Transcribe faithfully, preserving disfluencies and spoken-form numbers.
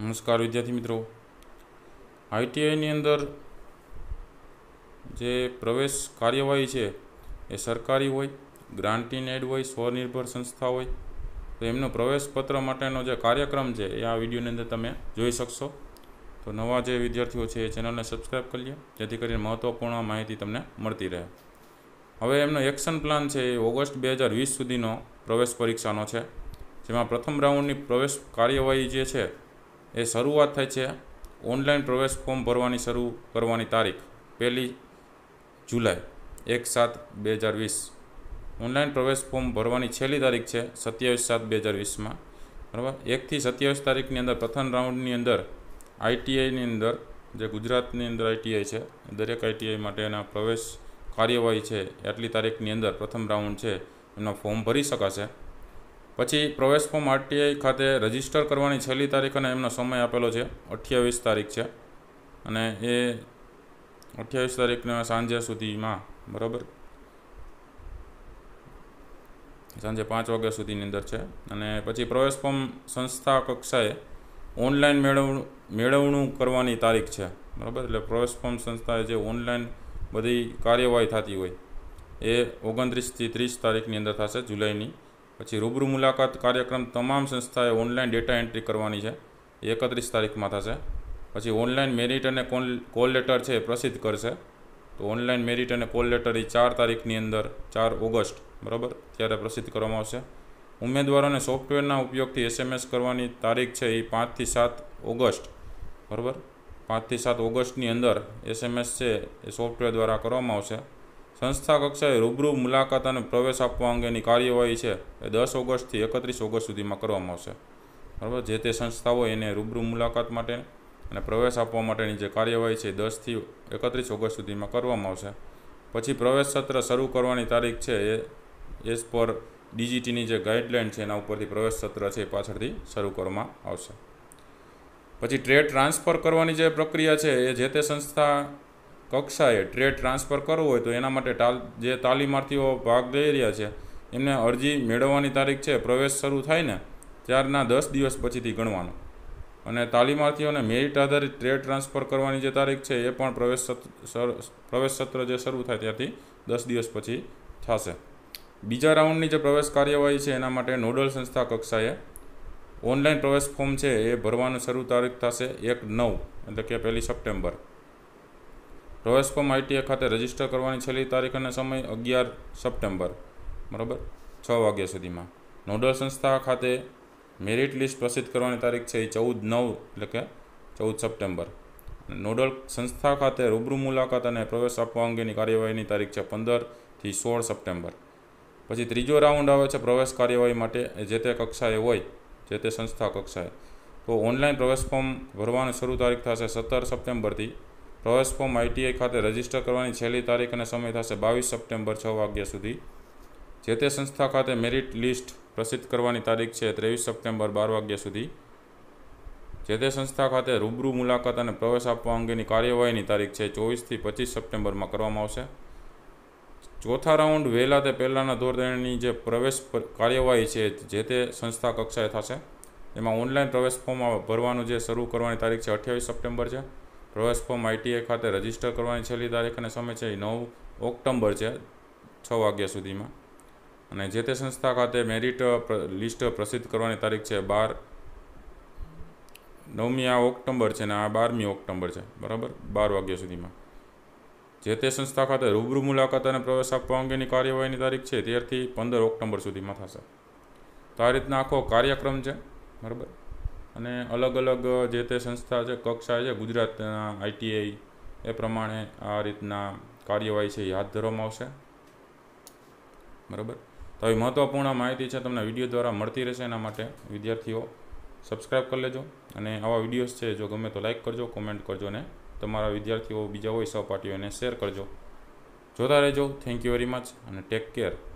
नमस्कार विद्यार्थी मित्रों, आईटीआई नी अंदर जे प्रवेश कार्यवाही है ये सरकारी होय, ग्रांट इन एड होय, स्वनिर्भर संस्था होय तो एमनो प्रवेश पत्र माटेनो जे कार्यक्रम है ये आ विडियो नी अंदर तमे जोई शकशो। तो नवा जे विद्यार्थीओ छे ए चेनलने सब्सक्राइब कर लियो जेथी करीने महत्वपूर्ण माहिती तमने मळती रहे। हवे एमनो एक्शन प्लान है ऑगस्ट बे हज़ार वीस सुधीनो प्रवेश परीक्षानो छे, जेमां प्रथम राउंडनी प्रवेश कार्यवाही जे छे ए शुरुआत थाय छे। ऑनलाइन प्रवेश फॉर्म भरवानी शुरू करवानी तारीख पहली जुलाई एक सात बे हज़ार वीस। ऑनलाइन प्रवेश फॉर्म भरवानी छेल्ली तारीख है सत्यावीस सात बे हज़ार वीस में, बराबर एक थी सत्यावीस तारीख नी अंदर प्रथम राउंडनी अंदर आईटीआई नी अंदर जे गुजरातनी अंदर आईटीआई है दरेक आईटीआई माटेना प्रवेश कार्यवाही है आटली तारीखनी अंदर प्रथम राउंड है एमना फॉर्म भरी शकाशे। पछी प्रवेश फॉर्म आरटीआई खाते रजिस्टर करवानी छेल्ली तारीख अने एमनो समय आपेलो छे अठ्ठावीस तारीख छे अने ए अठ्ठावीस तारीखना सांजे सुधीमां, बराबर सांजे पांच वाग्या सुधीनी अंदर छे। अने पछी प्रवेश फॉर्म संस्था कक्षाए ऑनलाइन मेळवणू मेळवणू करवानी तारीख छे, बराबर। एटले प्रवेश फॉर्म संस्थाए जे ऑनलाइन बधी कार्यवाही थती होय ए ओगणत्रीस थी तीस तारीखनी अंदर थशे जुलाईनी। पछी रूबरू मुलाकात कार्यक्रम तमाम संस्थाएं ऑनलाइन डेटा एंट्री करवानी है एकत्रीस तारीख में थशे। पछी ऑनलाइन मेरिट अने कॉल लेटर है प्रसिद्ध करशे, तो ऑनलाइन मेरिट अने कॉल लेटर ये चार तारीखनी अंदर चार ऑगस्ट, बराबर त्यारे प्रसिद्ध करवामां आवशे। उम्मेदवारोने सॉफ्टवेरना उपयोगथी एसएमएस करवानी तारीख है ये पांच थी सात ऑगस्ट, बराबर पांच थी सात ऑगस्टनी अंदर एसएमएस है ए सॉफ्टवेर द्वारा करवामां आवशे। संस्था कक्षाए रूबरू मुलाकात अने प्रवेश आपवा अंगेनी कार्यवाही है ए दस ऑगस्ट थी एकत्रीस ऑगस्ट सुधीमां करवामां आवशे, बराबर। जे ते संस्थाओ एने रूबरू मुलाकात माटे अने प्रवेश आपवा माटेनी जे कार्यवाही है दस थी एकत्रीस ऑगस्ट सुधीमां करवामां आवशे। पछी प्रवेश सत्र शरू करवानी तारीख है एज पर डीजीटीनी जे गाइडलाइन है एना उपरथी प्रवेश सत्र है पाछळथी शरू करवामां आवशे। पछी ट्रेड ट्रांसफर करवानी जे प्रक्रिया है ए जे ते संस्था कक्षाए ट्रेड ट्रांसफर करवो होय तो एना माटे ताल जे तालीमार्थीओ भाग लई रह्या छे एमने अरजी मेळवવાની તારીખ છે પ્રવેશ શરૂ થાય ને ત્યારના दस દિવસ પછીથી ગણવાનો, અને તાલીમાર્થીઓને મેરિટ આધારિત ટ્રેડ ટ્રાન્સફર કરવાની જે તારીખ છે એ પણ પ્રવેશ પ્રવેશ સત્ર જે શરૂ થાય ત્યારથી दस દિવસ પછી થશે। બીજા રાઉન્ડની જે પ્રવેશ કાર્યવાહી છે એના માટે નોડલ સંસ્થા કક્ષાએ ઓનલાઈન પ્રવેશ ફોર્મ છે એ ભરવાનું શરૂ તારીખ થશે एक नौ એટલે કે पहली સપ્ટેમ્બર। प्रवेश फॉर्म आईटीआई खाते रजिस्टर करवानी छेल्ली तारीख अने समय अगियार सप्टेम्बर, बराबर छ वाग्या सुधीमां। नोडल संस्था खाते मेरिट लिस्ट प्रसिद्ध करवानी तारीख छे चौदह नौ एटले के चौदह सप्टेम्बर। नोडल संस्था खाते रूबरू मुलाकात अने प्रवेश आपवा अंगेनी कार्यवाहीनी तारीख छे पंदर थी सोळ सप्टेम्बर। पछी त्रीजो राउंड आवे छे प्रवेश कार्यवाही माटे जे ते कक्षाए होय जे ते संस्था कक्षाए, तो ऑनलाइन प्रवेश फॉर्म भरवानी शरू तारीख थशे सत्तर सप्टेम्बरथी। प्रवेश फॉर्म आईटीआई खाते रजिस्टर करवानी छेल्ली तारीख अने समय थशे बावीस सप्टेम्बर छ वाग्या सुधी। जे ते संस्था खाते मेरिट लिस्ट प्रसिद्ध करवानी तारीख है तेवीस सप्टेम्बर बार वाग्या सुधी। जे ते संस्था खाते रूबरू मुलाकात अने प्रवेश आपवा अंगेनी कार्यवाहीनी तारीख है चौबीस थी पच्चीस सप्टेम्बर में करवामां आवशे। चौथा राउंड वहेला ते पहेलाना धोरणे जे प्रवेश कार्यवाही है जे ते संस्था कक्षाए थशे, एमां ऑनलाइन प्रवेश फॉर्म भरवानुं जे शरू करवानी तारीख है अठ्ठावीस सप्टेम्बर है। प्रवेश फॉर्म आईटीआई खाते रजिस्टर करवानी छेल्ली तारीख अने समय है नौ ऑक्टोबर है छ वाग्या सुधी में, अने जे ते संस्था खाते मेरिट लिस्ट प्रसिद्ध करवानी तारीख है बार नवमी आ ऑक्टोबर है आ बारमी ऑक्टोबर है, बराबर बार वाग्या सुधी में। जे ते संस्था खाते रूबरू मुलाकात अने प्रवेश आपवा अंगेनी कार्यवाहीनी तारीख है तेर थी पंदर ऑक्टोबर सुधी में थशे। तो आ रीतना आखो कार्यक्रम है, बराबर। अने अलग अलग जे ते संस्था है कक्षाए है गुजरात आईटीआई ए प्रमाणे आ रीतना कार्यवाही है याद धरवामां आवशे, बराबर। तो आ महत्वपूर्ण माहिती है तमने विडियो द्वारा मळती रहेशे, एना माटे विद्यार्थीओ सब्सक्राइब कर लेजो अने आवा विडियोज है जो गमे तो लाइक करजो, कमेंट करजो ने तमारा विद्यार्थीओ बीजा होय सहपाठीओने शेर करजो। जोता रहेजो। थैंक यू वेरी मच अने टेक केयर।